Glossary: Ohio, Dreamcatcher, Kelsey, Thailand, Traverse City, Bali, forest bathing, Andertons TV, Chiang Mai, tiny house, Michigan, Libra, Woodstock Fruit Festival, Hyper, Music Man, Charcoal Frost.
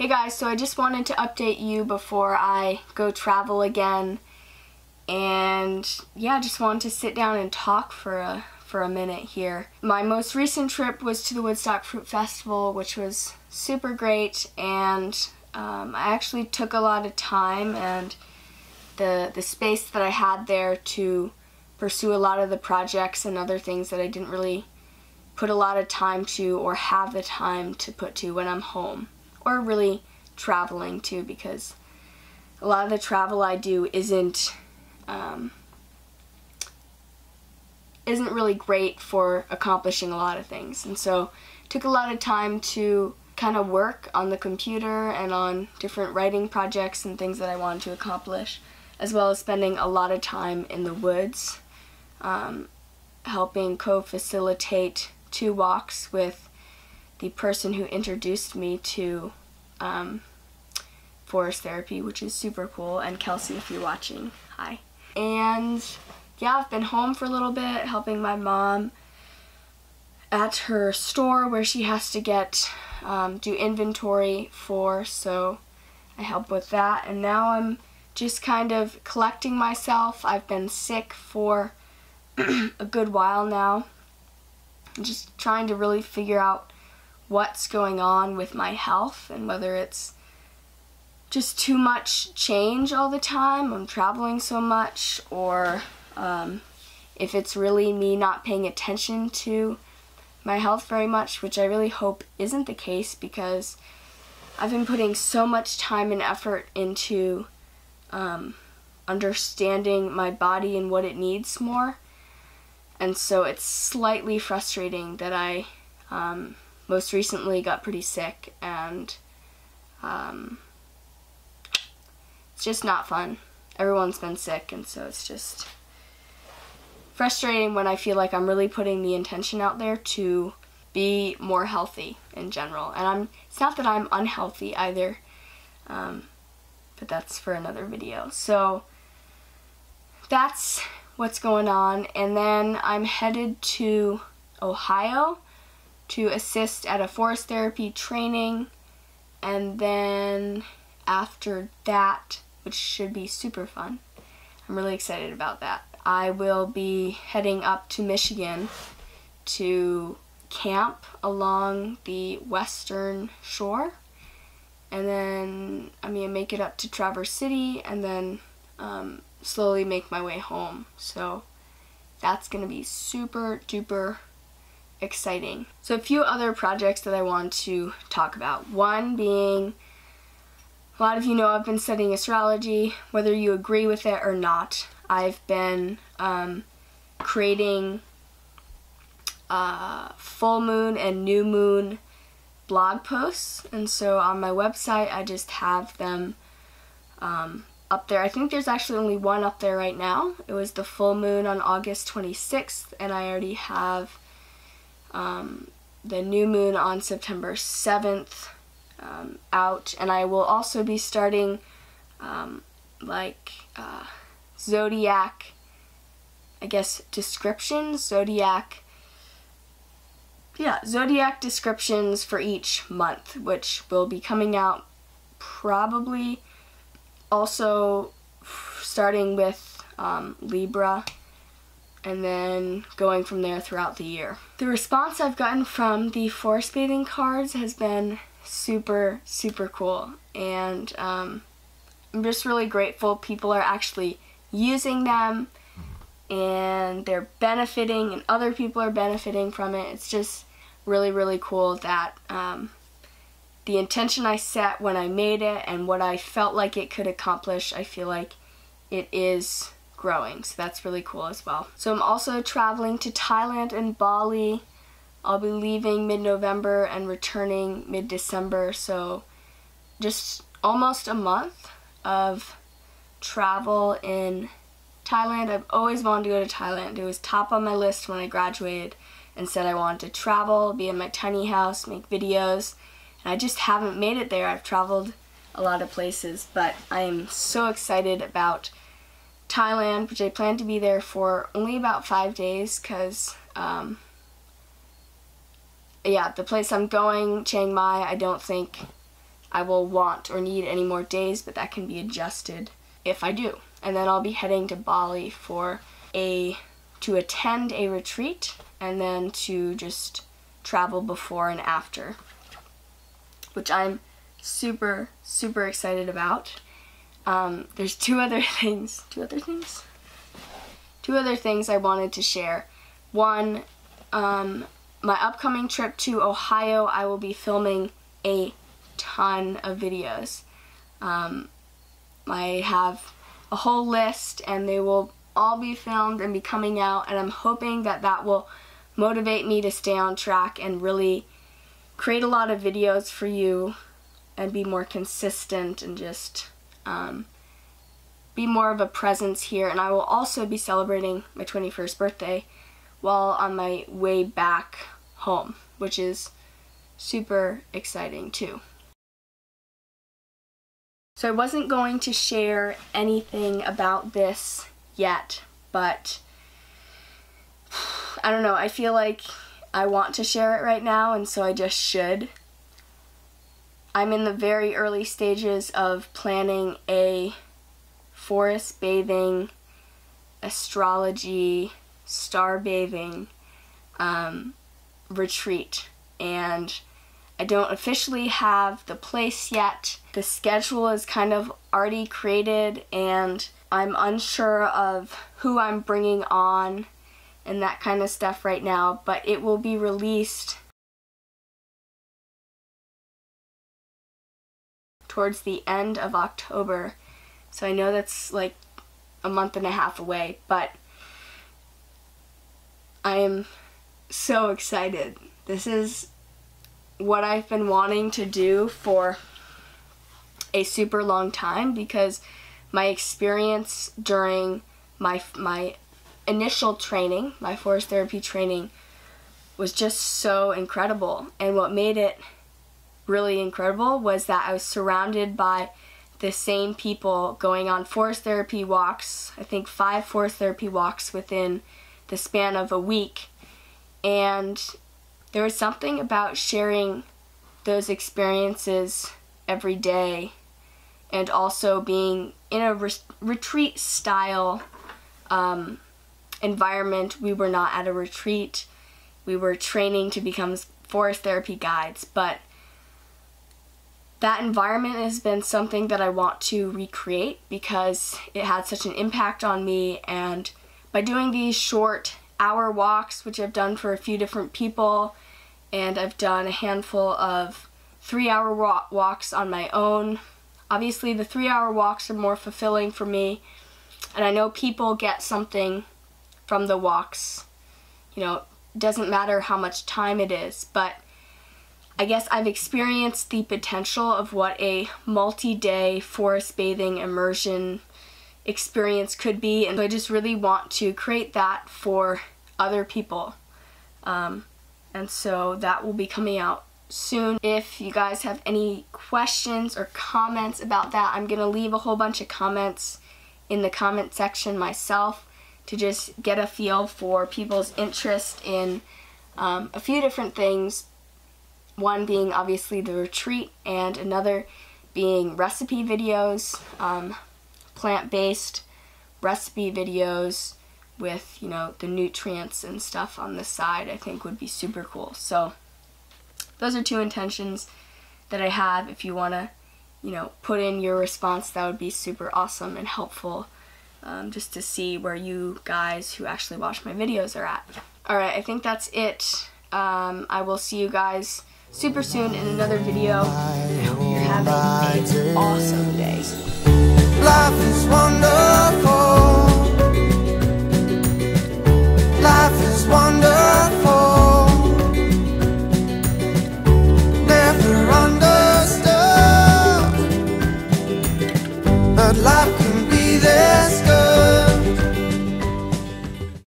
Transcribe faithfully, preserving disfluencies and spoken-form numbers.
Hey guys, so I just wanted to update you before I go travel again, and yeah, I just wanted to sit down and talk for a for a minute here. My most recent trip was to the Woodstock Fruit Festival, which was super great, and um, I actually took a lot of time and the the space that I had there to pursue a lot of the projects and other things that I didn't really put a lot of time to or have the time to put to when I'm home. Or really traveling too, because a lot of the travel I do isn't um, isn't really great for accomplishing a lot of things, and so took a lot of time to kind of work on the computer and on different writing projects and things that I wanted to accomplish, as well as spending a lot of time in the woods, um, helping co-facilitate two walks with the person who introduced me to um, forest therapy, which is super cool, and Kelsey, if you're watching, hi. And yeah, I've been home for a little bit, helping my mom at her store where she has to get, um, do inventory for, so I help with that. And now I'm just kind of collecting myself. I've been sick for a good while now. I'm just trying to really figure out what's going on with my health and whether it's just too much change all the time, I'm traveling so much, or um, if it's really me not paying attention to my health very much, which I really hope isn't the case, because I've been putting so much time and effort into um, understanding my body and what it needs more, and so it's slightly frustrating that I um, most recently got pretty sick, and um, it's just not fun. Everyone's been sick, and so it's just frustrating when I feel like I'm really putting the intention out there to be more healthy in general. And I'm it's not that I'm unhealthy either, um, but that's for another video. So that's what's going on, and then I'm headed to Ohio to assist at a forest therapy training, and then after that, which should be super fun, I'm really excited about that, I will be heading up to Michigan to camp along the western shore, and then I'm gonna make it up to Traverse City, and then um, slowly make my way home. So that's gonna be super duper exciting. So a few other projects that I want to talk about. One being, a lot of you know I've been studying astrology, whether you agree with it or not. I've been um, creating uh, full moon and new moon blog posts, and so on my website I just have them um, up there. I think there's actually only one up there right now. It was the full moon on August twenty-sixth, and I already have Um, the new moon on September seventh um, out, and I will also be starting um, like uh, zodiac, I guess, descriptions, zodiac, yeah, zodiac descriptions for each month, which will be coming out probably also starting with um, Libra, and then going from there throughout the year. The response I've gotten from the forest bathing cards has been super, super cool, and um, I'm just really grateful people are actually using them, and they're benefiting, and other people are benefiting from it. It's just really, really cool that um, the intention I set when I made it and what I felt like it could accomplish, I feel like it is growing, so that's really cool as well. So I'm also traveling to Thailand and Bali. I'll be leaving mid-November and returning mid-December, so just almost a month of travel in Thailand. I've always wanted to go to Thailand. It was top on my list when I graduated and said I wanted to travel, be in my tiny house, make videos, and I just haven't made it there. I've traveled a lot of places, but I am so excited about Thailand, which I plan to be there for only about five days because, um, yeah, the place I'm going, Chiang Mai, I don't think I will want or need any more days, but that can be adjusted if I do. And then I'll be heading to Bali for a to attend a retreat, and then to just travel before and after, which I'm super super excited about. Um, there's two other things two other things two other things I wanted to share. One, um, my upcoming trip to Ohio, I will be filming a ton of videos. um, I have a whole list, and they will all be filmed and be coming out, and I'm hoping that that will motivate me to stay on track and really create a lot of videos for you and be more consistent and just um, be more of a presence here. And I will also be celebrating my twenty-first birthday while on my way back home, which is super exciting too. So I wasn't going to share anything about this yet, but I don't know, I feel like I want to share it right now, and so I just should. I'm in the very early stages of planning a forest bathing, astrology, star bathing um, retreat, and I don't officially have the place yet. The schedule is kind of already created, and I'm unsure of who I'm bringing on and that kind of stuff right now, but it will be released towards the end of October. So I know that's like a month and a half away, but I am so excited. This is what I've been wanting to do for a super long time, because my experience during my my initial training, my forest therapy training, was just so incredible. And what made it really incredible was that I was surrounded by the same people going on forest therapy walks, I think five forest therapy walks within the span of a week. And there was something about sharing those experiences every day, and also being in a re retreat style um, environment. We were not at a retreat, we were training to become forest therapy guides, but that environment has been something that I want to recreate because it had such an impact on me. And by doing these short hour walks, which I've done for a few different people, and I've done a handful of three hour wa walks on my own. Obviously the three hour walks are more fulfilling for me, and I know people get something from the walks. You know, it doesn't matter how much time it is, but I guess I've experienced the potential of what a multi-day forest bathing immersion experience could be, and I just really want to create that for other people. Um, and so that will be coming out soon. If you guys have any questions or comments about that, I'm gonna leave a whole bunch of comments in the comment section myself to just get a feel for people's interest in um, a few different things. One being obviously the retreat, and another being recipe videos, um, plant-based recipe videos with, you know, the nutrients and stuff on the side, I think would be super cool. So those are two intentions that I have. If you want to, you know, put in your response, that would be super awesome and helpful, um, just to see where you guys who actually watch my videos are at. Alright, I think that's it. Um, I will see you guys super soon in another video. I hope you're having an awesome day.